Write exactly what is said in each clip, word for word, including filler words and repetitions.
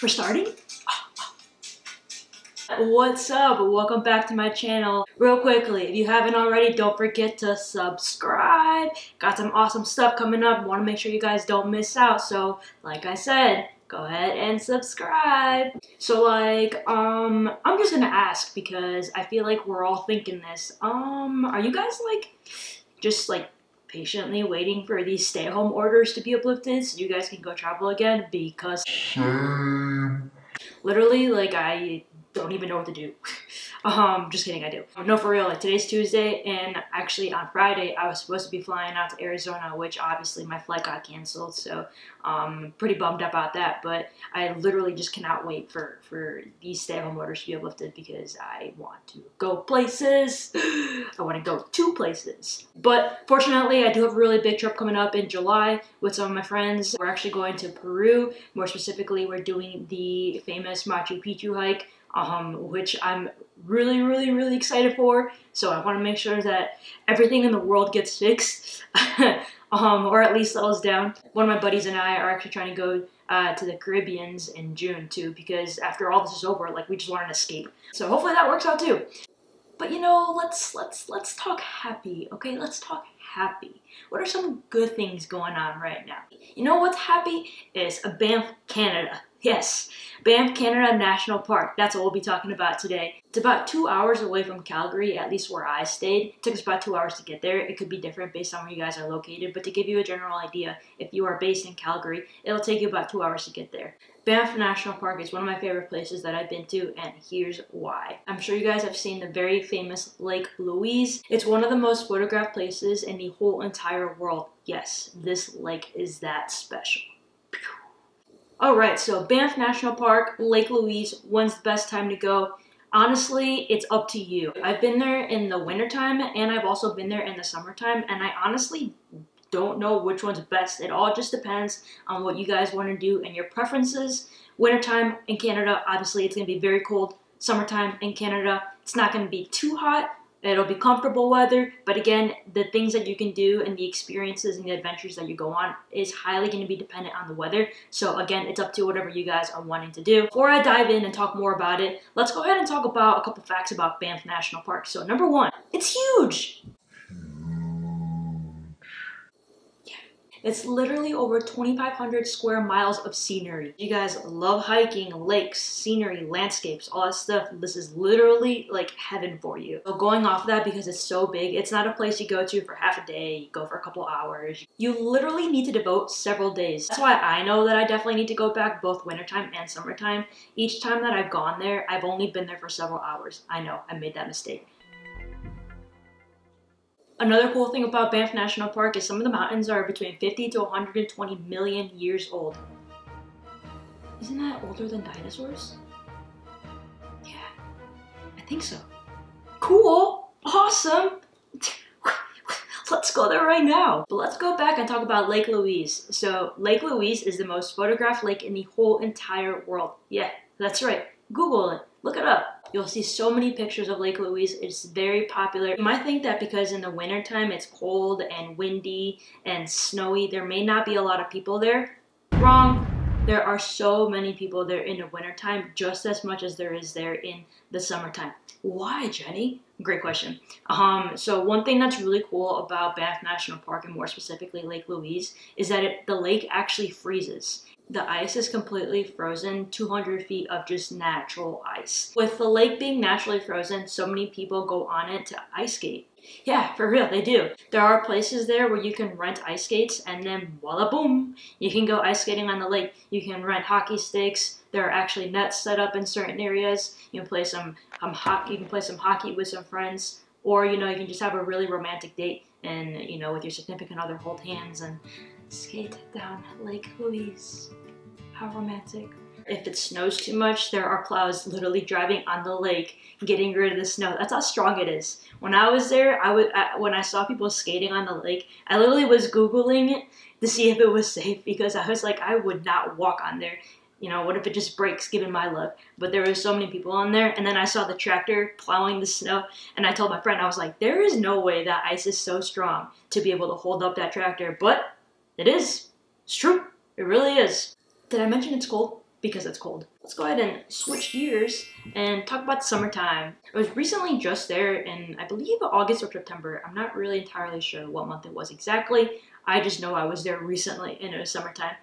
For starting, what's up? Welcome back to my channel. Real quickly, if you haven't already, don't forget to subscribe. Got some awesome stuff coming up. Want to make sure you guys don't miss out. So, like I said, go ahead and subscribe. So, like, um, I'm just gonna ask because I feel like we're all thinking this. Um, are you guys like, just like, patiently waiting for these stay-at-home orders to be uplifted so you guys can go travel again? Because literally, like, I don't even know what to do. Um, just kidding, I do. No, for real, like, today's Tuesday, and actually on Friday, I was supposed to be flying out to Arizona, which obviously my flight got canceled, so um, pretty bummed about that, but I literally just cannot wait for, for these stay-at-home orders to be uplifted because I want to go places. I want to go to places. But fortunately, I do have a really big trip coming up in July with some of my friends. We're actually going to Peru. More specifically, we're doing the famous Machu Picchu hike, um, which I'm really, really, really excited for. So I want to make sure that everything in the world gets fixed, um, or at least settles down. One of my buddies and I are actually trying to go uh, to the Caribbeans in June too, because after all this is over, like, we just want an escape. So hopefully that works out too. But, you know, let's let's let's talk happy, okay? Let's talk happy. What are some good things going on right now? You know what's happy is Banff, Canada. Yes, Banff, Canada National Park. That's what we'll be talking about today. It's about two hours away from Calgary, at least where I stayed. It took us about two hours to get there. It could be different based on where you guys are located, but to give you a general idea, if you are based in Calgary, it'll take you about two hours to get there. Banff National Park is one of my favorite places that I've been to, and here's why. I'm sure you guys have seen the very famous Lake Louise. It's one of the most photographed places in the whole entire world. Yes, this lake is that special. Alright, so Banff National Park, Lake Louise, when's the best time to go? Honestly, it's up to you. I've been there in the wintertime, and I've also been there in the summertime, and I honestly don't know which one's best. It all just depends on what you guys want to do and your preferences. Wintertime in Canada, obviously it's going to be very cold. Summertime in Canada, it's not going to be too hot. It'll be comfortable weather, but again, the things that you can do and the experiences and the adventures that you go on is highly going to be dependent on the weather. So again, it's up to whatever you guys are wanting to do. Before I dive in and talk more about it, let's go ahead and talk about a couple facts about Banff National Park. So number one, it's huge! It's literally over twenty-five hundred square miles of scenery. You guys love hiking, lakes, scenery, landscapes, all that stuff. This is literally like heaven for you. So going off of that, because it's so big, it's not a place you go to for half a day, you go for a couple hours. You literally need to devote several days. That's why I know that I definitely need to go back, both wintertime and summertime. Each time that I've gone there, I've only been there for several hours. I know, I made that mistake. Another cool thing about Banff National Park is some of the mountains are between fifty to one hundred twenty million years old. Isn't that older than dinosaurs? Yeah, I think so. Cool! Awesome! Let's go there right now! But let's go back and talk about Lake Louise. So, Lake Louise is the most photographed lake in the whole entire world. Yeah, that's right. Google it. Look it up. You'll see so many pictures of Lake Louise. It's very popular. You might think that because in the wintertime it's cold and windy and snowy, there may not be a lot of people there. Wrong. There are so many people there in the wintertime, just as much as there is there in the summertime. Why, Jenny? Great question. Um, so one thing that's really cool about Banff National Park, and more specifically Lake Louise, is that it, the lake actually freezes. The ice is completely frozen, two hundred feet of just natural ice. With the lake being naturally frozen, so many people go on it to ice skate. Yeah, for real, they do. There are places there where you can rent ice skates, and then voila boom, you can go ice skating on the lake. You can rent hockey sticks. There are actually nets set up in certain areas. You can play some um, hockey. You can play some hockey with some friends, or, you know, you can just have a really romantic date and, you know, with your significant other, hold hands and skate down Lake Louise. How romantic. If it snows too much, there are plows literally driving on the lake, getting rid of the snow. That's how strong it is. When I was there, I would I, when I saw people skating on the lake, I literally was Googling it to see if it was safe, because I was like, I would not walk on there. You know, what if it just breaks, given my luck? But there were so many people on there, and then I saw the tractor plowing the snow, and I told my friend, I was like, there is no way that ice is so strong to be able to hold up that tractor, but it is. It's true. It really is. Did I mention it's cold? because it's cold. Let's go ahead and switch gears and talk about summertime. I was recently just there in, I believe, August or September. I'm not really entirely sure what month it was exactly. I just know I was there recently and it was summertime.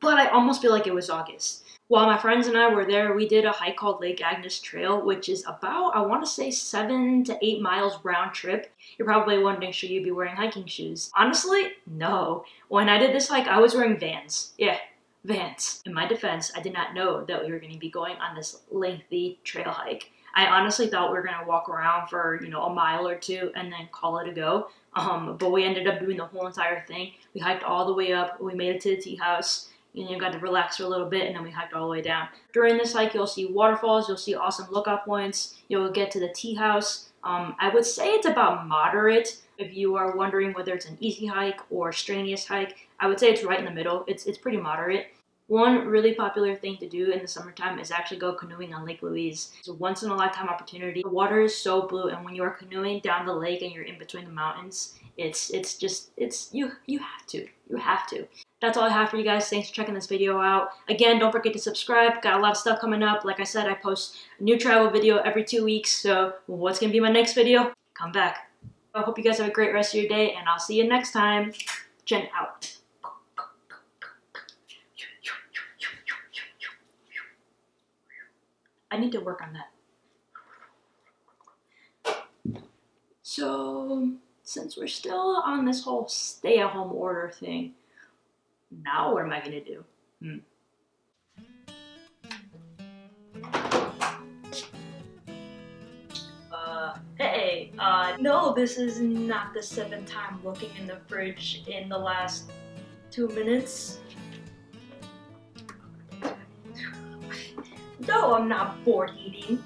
But I almost feel like it was August. While my friends and I were there, we did a hike called Lake Agnes Trail, which is about, I want to say, seven to eight miles round trip. You're probably wondering, should you be wearing hiking shoes? Honestly, no. When I did this hike, I was wearing Vans. Yeah, Vans. In my defense, I did not know that we were going to be going on this lengthy trail hike. I honestly thought we were going to walk around for, you know, a mile or two and then call it a go. Um, but we ended up doing the whole entire thing. We hiked all the way up. We made it to the tea house. And you got to relax for a little bit, and then we hiked all the way down. During this hike, you'll see waterfalls, you'll see awesome lookout points, you'll get to the tea house. Um, I would say it's about moderate. If you are wondering whether it's an easy hike or strenuous hike, I would say it's right in the middle. It's, it's pretty moderate. One really popular thing to do in the summertime is actually go canoeing on Lake Louise. It's a once-in-a-lifetime opportunity. The water is so blue, and when you are canoeing down the lake and you're in between the mountains, it's it's just, it's, you, you have to, you have to. That's all I have for you guys. Thanks for checking this video out. Again, don't forget to subscribe. Got a lot of stuff coming up. Like I said, I post a new travel video every two weeks. So what's going to be my next video? Come back. I hope you guys have a great rest of your day, and I'll see you next time. Jen out. I need to work on that. So since we're still on this whole stay-at-home order thing, now what am I gonna do? Hmm. Uh, hey, uh, no, this is not the seventh time looking in the fridge in the last two minutes. No, I'm not bored eating.